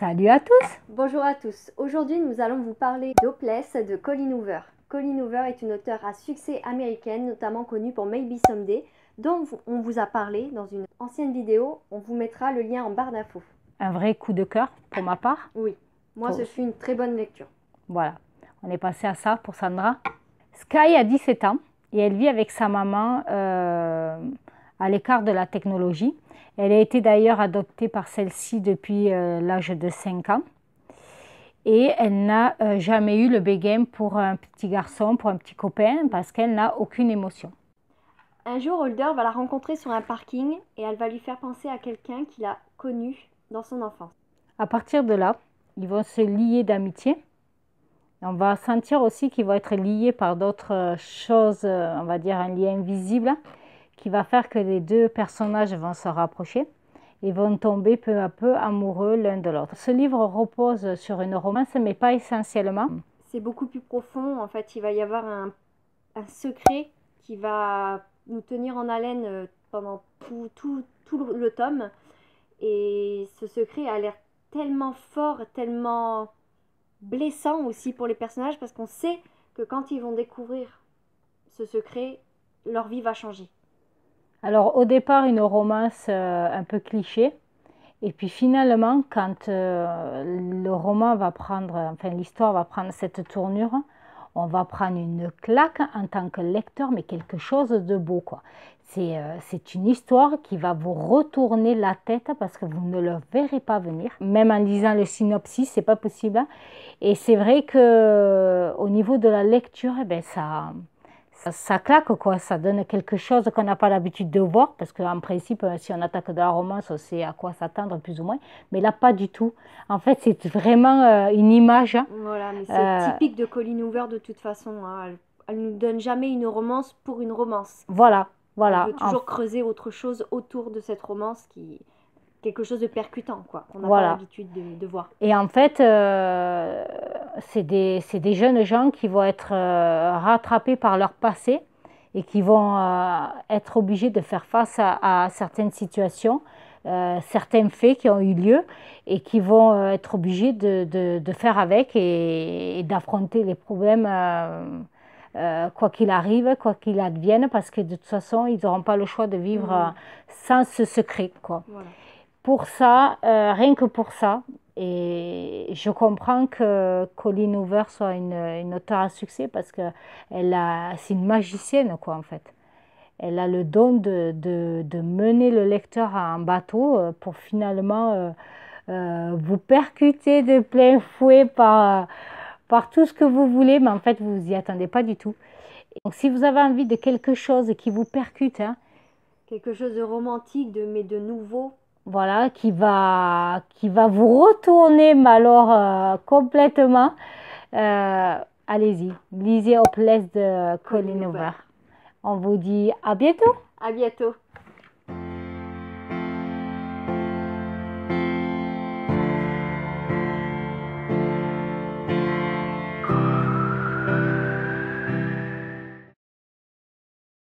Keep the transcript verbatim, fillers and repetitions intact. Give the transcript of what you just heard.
Salut à tous! Bonjour à tous! Aujourd'hui, nous allons vous parler d'Hopeless de Colleen Hoover. Colleen Hoover est une auteure à succès américaine, notamment connue pour Maybe Someday, dont on vous a parlé dans une ancienne vidéo. On vous mettra le lien en barre d'infos. Un vrai coup de cœur pour ma part? Oui, moi pour... ce fut une très bonne lecture. Voilà, on est passé à ça pour Sandra. Sky a dix-sept ans et elle vit avec sa maman euh, à l'écart de la technologie. Elle a été d'ailleurs adoptée par celle-ci depuis euh, l'âge de cinq ans. Et elle n'a euh, jamais eu le béguin pour un petit garçon, pour un petit copain, parce qu'elle n'a aucune émotion. Un jour, Holder va la rencontrer sur un parking et elle va lui faire penser à quelqu'un qu'il a connu dans son enfance. À partir de là, ils vont se lier d'amitié. On va sentir aussi qu'ils vont être liés par d'autres choses, on va dire un lien invisible, qui va faire que les deux personnages vont se rapprocher et vont tomber peu à peu amoureux l'un de l'autre. Ce livre repose sur une romance, mais pas essentiellement. C'est beaucoup plus profond, en fait, il va y avoir un, un secret qui va nous tenir en haleine pendant tout, tout, tout le tome. Et ce secret a l'air tellement fort, tellement... blessant aussi pour les personnages, parce qu'on sait que quand ils vont découvrir ce secret, leur vie va changer. Alors au départ, une romance euh, un peu cliché, et puis finalement, quand euh, le roman va prendre, enfin l'histoire va prendre cette tournure, on va prendre une claque en tant que lecteur, mais quelque chose de beau, quoi. C'est euh, c'est une histoire qui va vous retourner la tête parce que vous ne le verrez pas venir. Même en lisant le synopsis, c'est pas possible. Hein. Et c'est vrai que au niveau de la lecture, eh ben ça, ça, ça claque, quoi. Ça donne quelque chose qu'on n'a pas l'habitude de voir parce qu'en principe, si on attaque de la romance, on sait à quoi s'attendre plus ou moins. Mais là, pas du tout. En fait, c'est vraiment euh, une image. Hein. Voilà, mais c'est euh... typique de Colleen Hoover de toute façon. Hein. Elle ne nous donne jamais une romance pour une romance. Voilà. Voilà, on peut toujours en... creuser autre chose autour de cette romance, qui quelque chose de percutant, quoi. On n'a voilà. pas l'habitude de, de voir. Et en fait, euh, c'est des, c'est des jeunes gens qui vont être euh, rattrapés par leur passé et qui vont euh, être obligés de faire face à, à certaines situations, euh, certains faits qui ont eu lieu et qui vont euh, être obligés de, de, de faire avec et, et d'affronter les problèmes... Euh, Euh, quoi qu'il arrive, quoi qu'il advienne, parce que de toute façon, ils n'auront pas le choix de vivre mmh. euh, sans ce secret, quoi. Voilà. Pour ça, euh, rien que pour ça, et je comprends que Colleen Hoover soit une, une auteure à succès, parce que elle a, c'est une magicienne, quoi, en fait. Elle a le don de, de, de mener le lecteur à un bateau pour finalement euh, euh, vous percuter de plein fouet par... par tout ce que vous voulez, mais en fait, vous n'y attendez pas du tout. Donc, si vous avez envie de quelque chose qui vous percute, hein, quelque chose de romantique, de, mais de nouveau, voilà, qui va, qui va vous retourner, mais alors euh, complètement, euh, allez-y, lisez Hopeless de Colleen Hoover. On vous dit à bientôt. À bientôt.